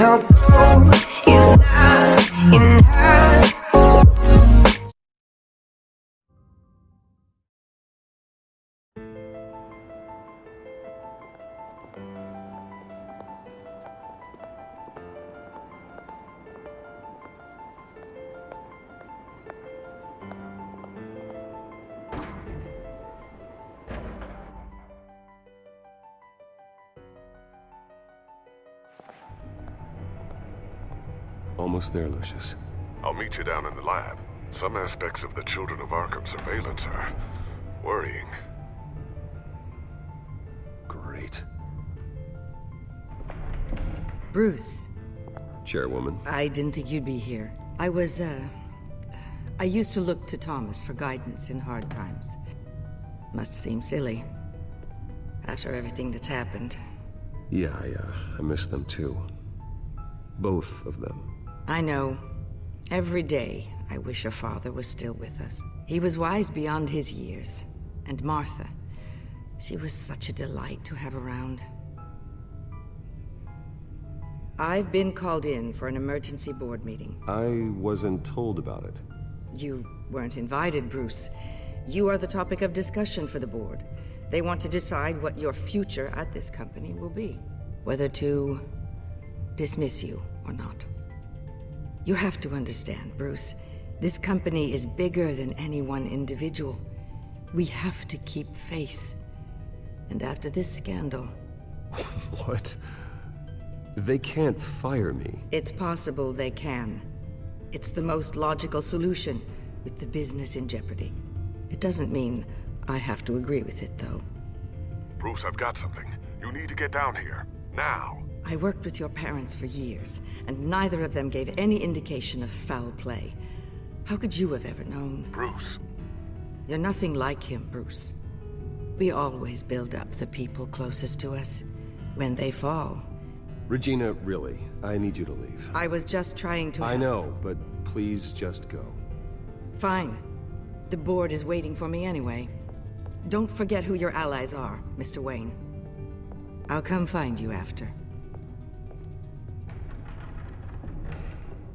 hope is not enough. Almost there, Lucius. I'll meet you down in the lab. Some aspects of the Children of Arkham surveillance are worrying. Great. Bruce. Chairwoman. I didn't think you'd be here. I was, I used to look to Thomas for guidance in hard times. Must seem silly. After everything that's happened. Yeah, I miss them too. Both of them. I know. Every day, I wish your father was still with us. He was wise beyond his years. And Martha, she was such a delight to have around. I've been called in for an emergency board meeting. I wasn't told about it. You weren't invited, Bruce. You are the topic of discussion for the board. They want to decide what your future at this company will be. Whether to dismiss you or not. You have to understand, Bruce. This company is bigger than any one individual. We have to keep face. And after this scandal... What? They can't fire me. It's possible they can. It's the most logical solution, with the business in jeopardy. It doesn't mean I have to agree with it, though. Bruce, I've got something. You need to get down here. Now! I worked with your parents for years, and neither of them gave any indication of foul play. How could you have ever known? Bruce. You're nothing like him, Bruce. We always build up the people closest to us when they fall. Regina, really, I need you to leave. I was just trying to help. I know, but please just go. Fine. The board is waiting for me anyway. Don't forget who your allies are, Mr. Wayne. I'll come find you after.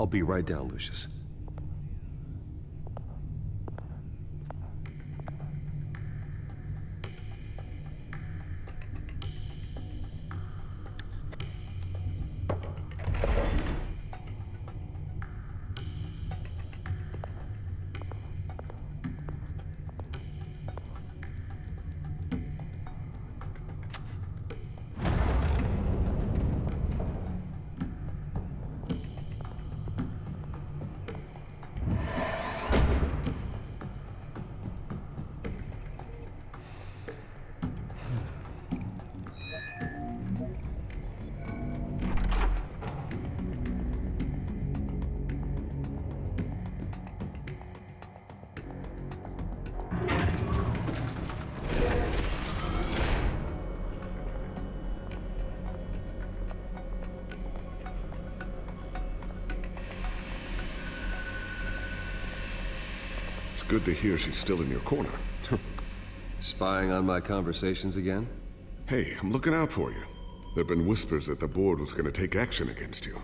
I'll be right down, Lucius. Good to hear she's still in your corner. Spying on my conversations again? Hey, I'm looking out for you. There've been whispers that the board was going to take action against you.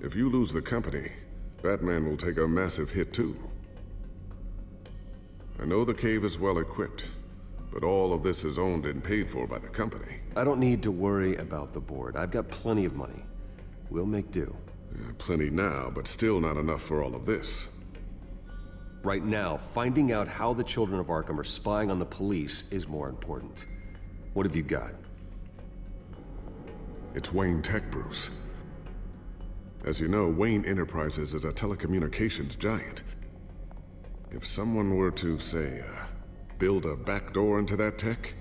If you lose the company, Batman will take a massive hit too. I know the cave is well equipped, but all of this is owned and paid for by the company. I don't need to worry about the board. I've got plenty of money. We'll make do. Plenty now, but still not enough for all of this. Right now, finding out how the Children of Arkham are spying on the police is more important. What have you got? It's Wayne Tech, Bruce. As you know, Wayne Enterprises is a telecommunications giant. If someone were to, say, build a backdoor into that tech...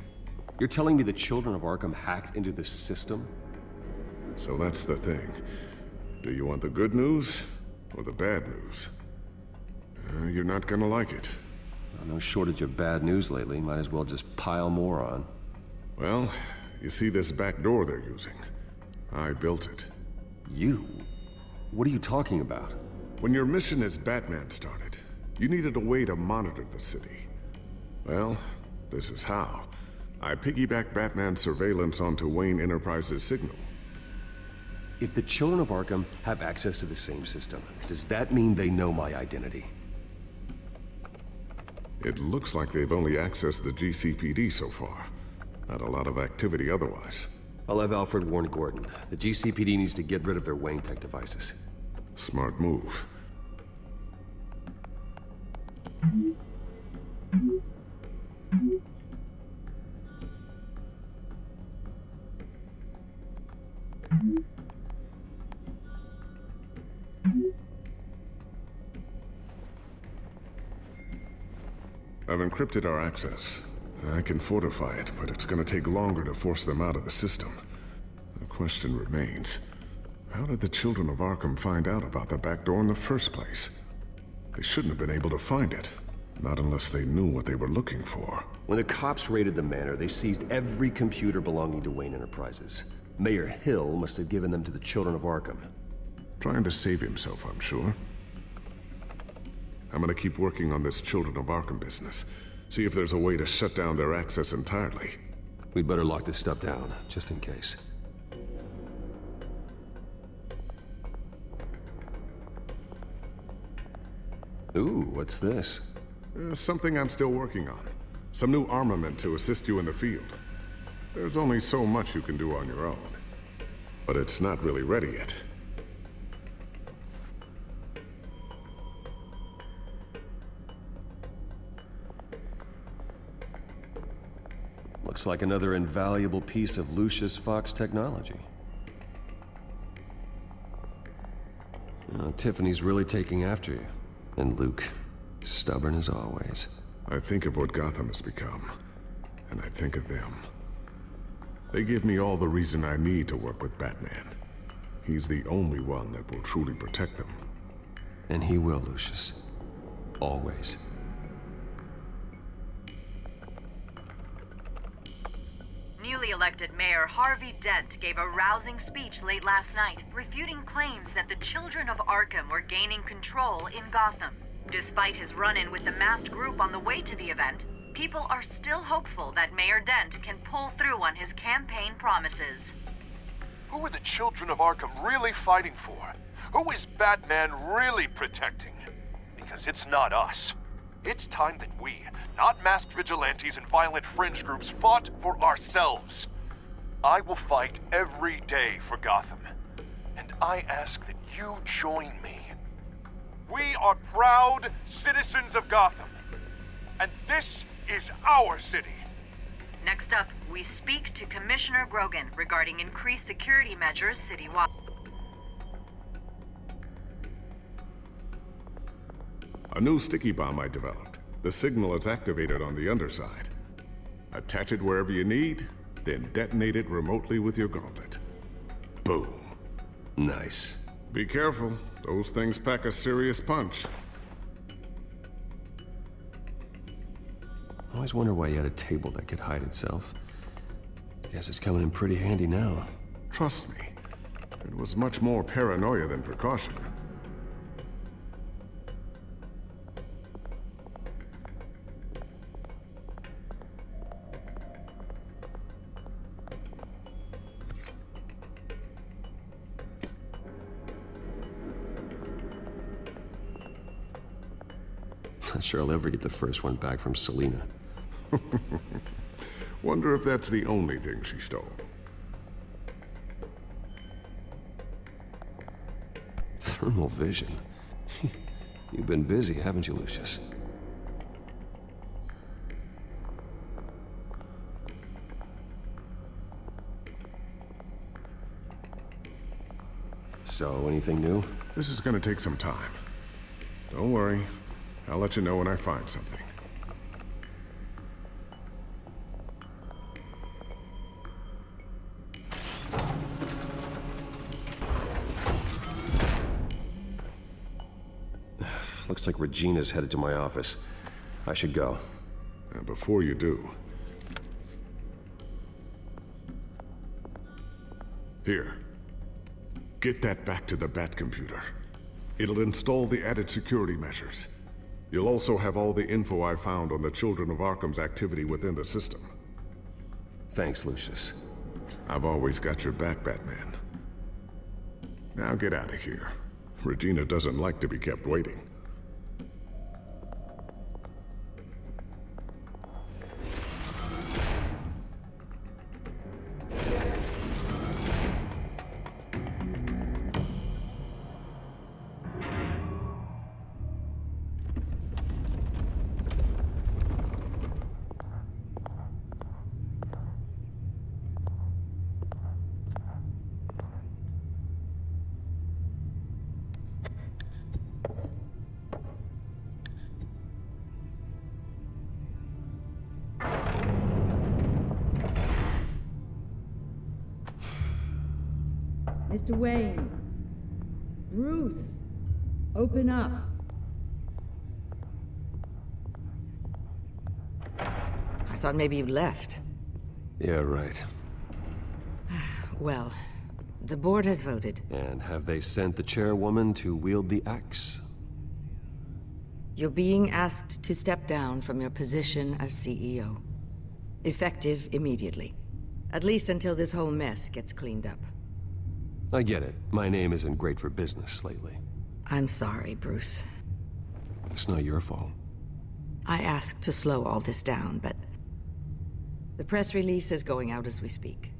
You're telling me the Children of Arkham hacked into this system? So that's the thing. Do you want the good news or the bad news? You're not gonna like it. No shortage of bad news lately. Might as well just pile more on. Well, you see this back door they're using? I built it. You? What are you talking about? When your mission as Batman started, you needed a way to monitor the city. Well, this is how. I piggybacked Batman's surveillance onto Wayne Enterprises' signal. If the Children of Arkham have access to the same system, does that mean they know my identity? It looks like they've only accessed the GCPD so far. Not a lot of activity otherwise. I'll have Alfred warn Gordon. The GCPD needs to get rid of their Wayne Tech devices. Smart move. I've encrypted our access. I can fortify it, but it's going to take longer to force them out of the system. The question remains, how did the Children of Arkham find out about the back door in the first place? They shouldn't have been able to find it, not unless they knew what they were looking for. When the cops raided the manor, they seized every computer belonging to Wayne Enterprises. Mayor Hill must have given them to the Children of Arkham. Trying to save himself, I'm sure. I'm going to keep working on this Children of Arkham business. See if there's a way to shut down their access entirely. We'd better lock this stuff down, just in case. Ooh, what's this? Something I'm still working on. Some new armament to assist you in the field. There's only so much you can do on your own. But it's not really ready yet. Looks like another invaluable piece of Lucius Fox technology. Oh, Tiffany's really taking after you. And Luke, stubborn as always. I think of what Gotham has become, and I think of them. They give me all the reason I need to work with Batman. He's the only one that will truly protect them. And he will, Lucius. Always. Newly elected Mayor Harvey Dent gave a rousing speech late last night, refuting claims that the Children of Arkham were gaining control in Gotham. Despite his run-in with the masked group on the way to the event, people are still hopeful that Mayor Dent can pull through on his campaign promises. Who are the Children of Arkham really fighting for? Who is Batman really protecting? Because it's not us. It's time that we, not masked vigilantes and violent fringe groups, fought for ourselves. I will fight every day for Gotham, and I ask that you join me. We are proud citizens of Gotham, and this is our city. Next up, we speak to Commissioner Grogan regarding increased security measures citywide. A new sticky bomb I developed. The signal is activated on the underside. Attach it wherever you need, then detonate it remotely with your gauntlet. Boom. Nice. Be careful. Those things pack a serious punch. I always wonder why you had a table that could hide itself. I guess it's coming in pretty handy now. Trust me, it was much more paranoia than precaution. Not sure I'll ever get the first one back from Selina. Wonder if that's the only thing she stole. Thermal vision? You've been busy, haven't you, Lucius? So, anything new? This is gonna take some time. Don't worry. I'll let you know when I find something. Looks like Regina's headed to my office. I should go. And before you do... Here. Get that back to the Bat-Computer. It'll install the added security measures. You'll also have all the info I found on the Children of Arkham's activity within the system. Thanks, Lucius. I've always got your back, Batman. Now get out of here. Regina doesn't like to be kept waiting. Mr. Wayne. Bruce. Open up. I thought maybe you'd left. Yeah, right. Well, the board has voted. And have they sent the chairwoman to wield the axe? You're being asked to step down from your position as CEO. Effective immediately. At least until this whole mess gets cleaned up. I get it. My name isn't great for business lately. I'm sorry, Bruce. It's not your fault. I asked to slow all this down, but the press release is going out as we speak.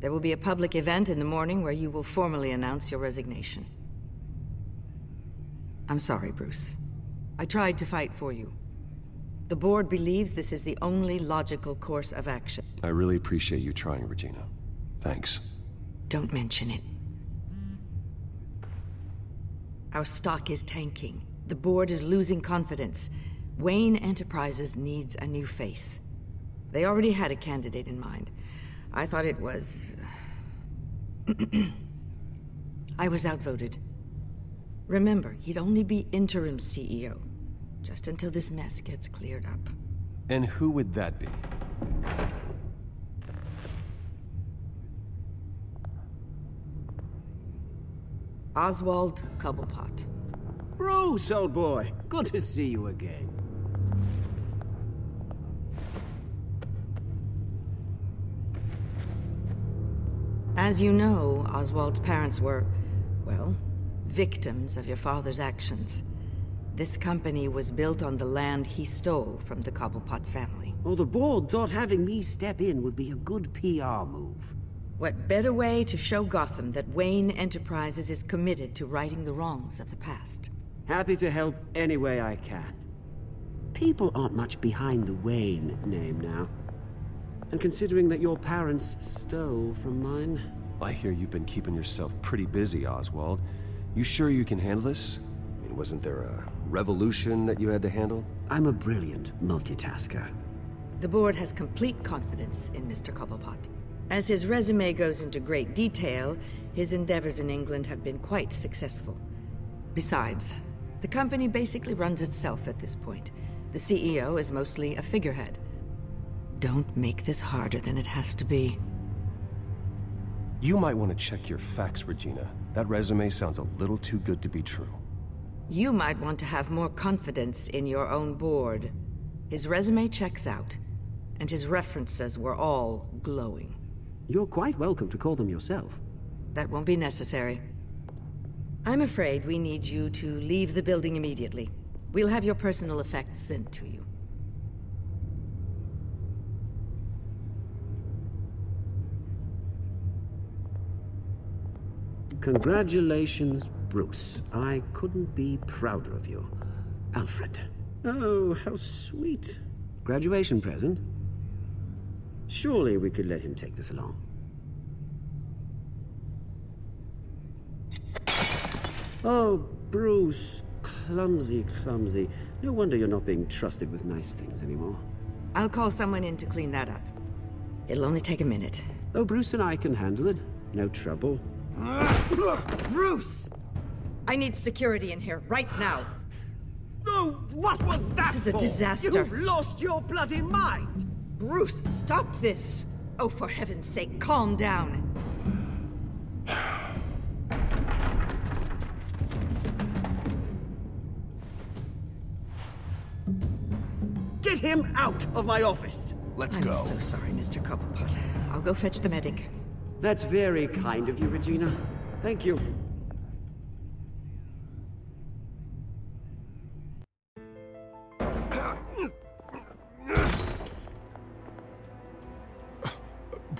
There will be a public event in the morning where you will formally announce your resignation. I'm sorry, Bruce. I tried to fight for you. The board believes this is the only logical course of action. I really appreciate you trying, Regina. Thanks. Don't mention it. Our stock is tanking. The board is losing confidence. Wayne Enterprises needs a new face. They already had a candidate in mind. I thought it was... I was outvoted. Remember, he'd only be interim CEO. Just until this mess gets cleared up. And who would that be? Oswald Cobblepot. Bruce, old boy. Good to see you again. As you know, Oswald's parents were, well, victims of your father's actions. This company was built on the land he stole from the Cobblepot family. Well, the board thought having me step in would be a good PR move. What better way to show Gotham that Wayne Enterprises is committed to righting the wrongs of the past? Happy to help any way I can. People aren't much behind the Wayne name now. And considering that your parents stole from mine... I hear you've been keeping yourself pretty busy, Oswald. You sure you can handle this? I mean, wasn't there a revolution that you had to handle? I'm a brilliant multitasker. The board has complete confidence in Mr. Cobblepot. As his resume goes into great detail, his endeavors in England have been quite successful. Besides, the company basically runs itself at this point. The CEO is mostly a figurehead. Don't make this harder than it has to be. You might want to check your facts, Regina. That resume sounds a little too good to be true. You might want to have more confidence in your own board. His resume checks out, and his references were all glowing. You're quite welcome to call them yourself. That won't be necessary. I'm afraid we need you to leave the building immediately. We'll have your personal effects sent to you. Congratulations, Bruce. I couldn't be prouder of you. Alfred. Oh, how sweet. Graduation present. Surely we could let him take this along. Oh, Bruce. Clumsy, clumsy. No wonder you're not being trusted with nice things anymore. I'll call someone in to clean that up. It'll only take a minute. Oh, Bruce and I can handle it. No trouble. Bruce! I need security in here right now. No! What was that for? This is a disaster. You've lost your bloody mind! Bruce, stop this! Oh, for heaven's sake, calm down! Get him out of my office! Let's go. I'm so sorry, Mr. Cobblepot. I'll go fetch the medic. That's very kind of you, Regina. Thank you.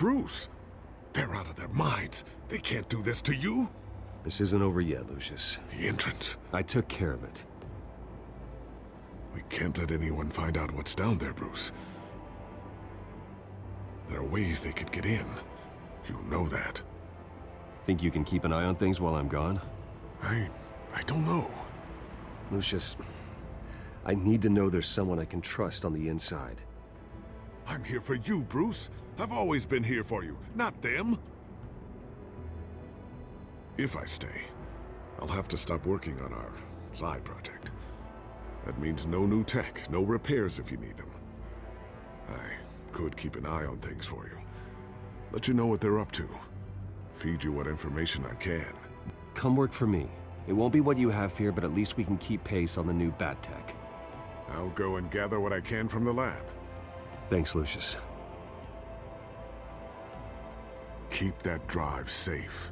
Bruce. They're out of their minds. They can't do this to you. This isn't over yet, Lucius. The entrance. I took care of it. We can't let anyone find out what's down there, Bruce. There are ways they could get in. You know that. Think you can keep an eye on things while I'm gone? I don't know. Lucius, I need to know there's someone I can trust on the inside. I'm here for you, Bruce. I've always been here for you, not them. If I stay, I'll have to stop working on our side project. That means no new tech, no repairs if you need them. I could keep an eye on things for you. Let you know what they're up to. Feed you what information I can. Come work for me. It won't be what you have here, but at least we can keep pace on the new Bat-Tech. I'll go and gather what I can from the lab. Thanks, Lucius. Keep that drive safe.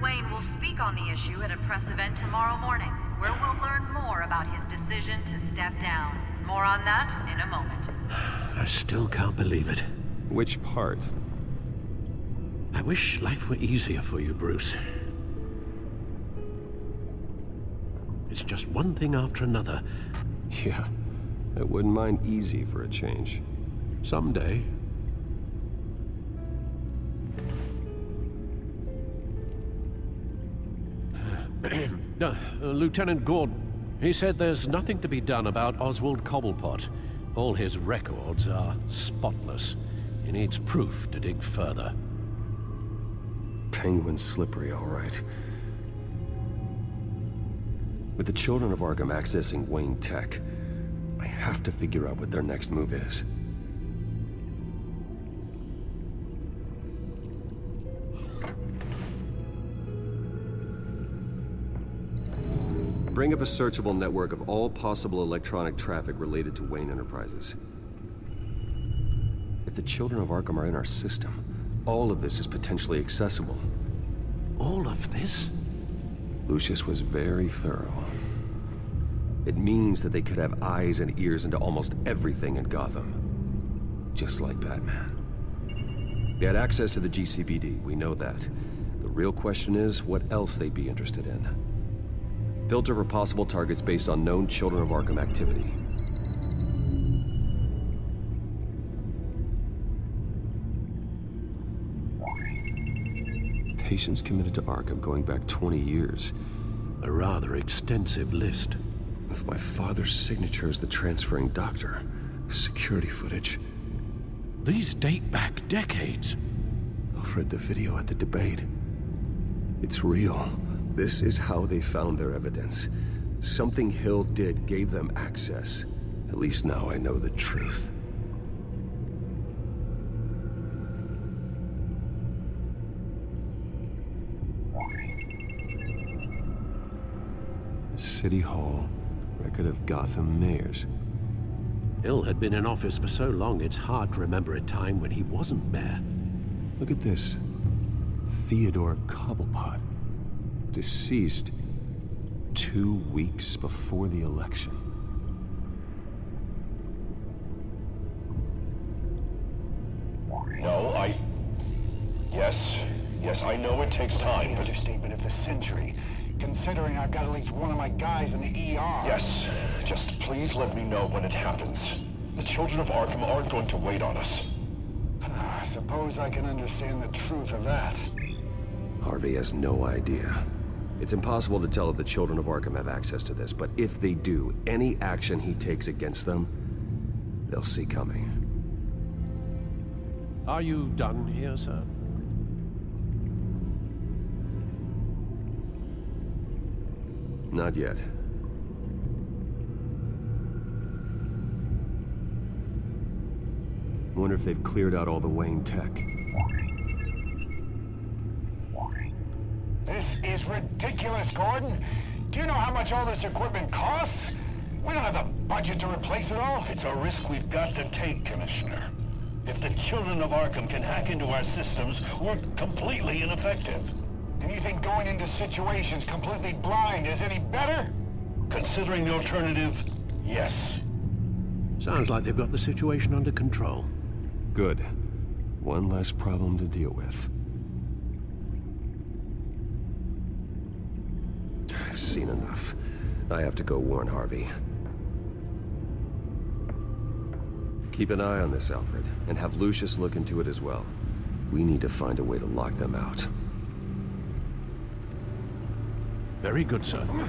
Wayne will speak on the issue at a press event tomorrow morning, where we'll learn more about his decision to step down. More on that in a moment. I still can't believe it. Which part? I wish life were easier for you, Bruce. It's just one thing after another. Yeah, I wouldn't mind easy for a change. Someday. Lieutenant Gordon, he said there's nothing to be done about Oswald Cobblepot. All his records are spotless. He needs proof to dig further. Penguin's slippery, all right. With the Children of Arkham accessing Wayne Tech, I have to figure out what their next move is. Bring up a searchable network of all possible electronic traffic related to Wayne Enterprises. If the Children of Arkham are in our system, all of this is potentially accessible. All of this? Lucius was very thorough. It means that they could have eyes and ears into almost everything in Gotham. Just like Batman. They had access to the GCPD, we know that. The real question is what else they'd be interested in. Filter for possible targets based on known Children of Arkham activity. Patients committed to Arkham going back 20 years. A rather extensive list. With my father's signature as the transferring doctor. Security footage. These date back decades. Alfred, the video at the debate. It's real. This is how they found their evidence. Something Hill did gave them access. At least now I know the truth. City Hall, record of Gotham mayors. Hill had been in office for so long, it's hard to remember a time when he wasn't mayor. Look at this. Theodore Cobblepot. Deceased 2 weeks before the election. No, Yes, I know it takes time, but... understatement of the century, considering I've got at least one of my guys in the ER. Yes, just please let me know when it happens. The Children of Arkham aren't going to wait on us. I suppose I can understand the truth of that. Harvey has no idea. It's impossible to tell if the Children of Arkham have access to this, but if they do, any action he takes against them, they'll see coming. Are you done here, sir? Not yet. I wonder if they've cleared out all the Wayne Tech. This is ridiculous, Gordon. Do you know how much all this equipment costs? We don't have the budget to replace it all. It's a risk we've got to take, Commissioner. If the Children of Arkham can hack into our systems, we're completely ineffective. And you think going into situations completely blind is any better? Considering the alternative, yes. Sounds like they've got the situation under control. Good. One less problem to deal with. I've seen enough. I have to go warn Harvey. Keep an eye on this, Alfred, and have Lucius look into it as well. We need to find a way to lock them out. Very good, sir.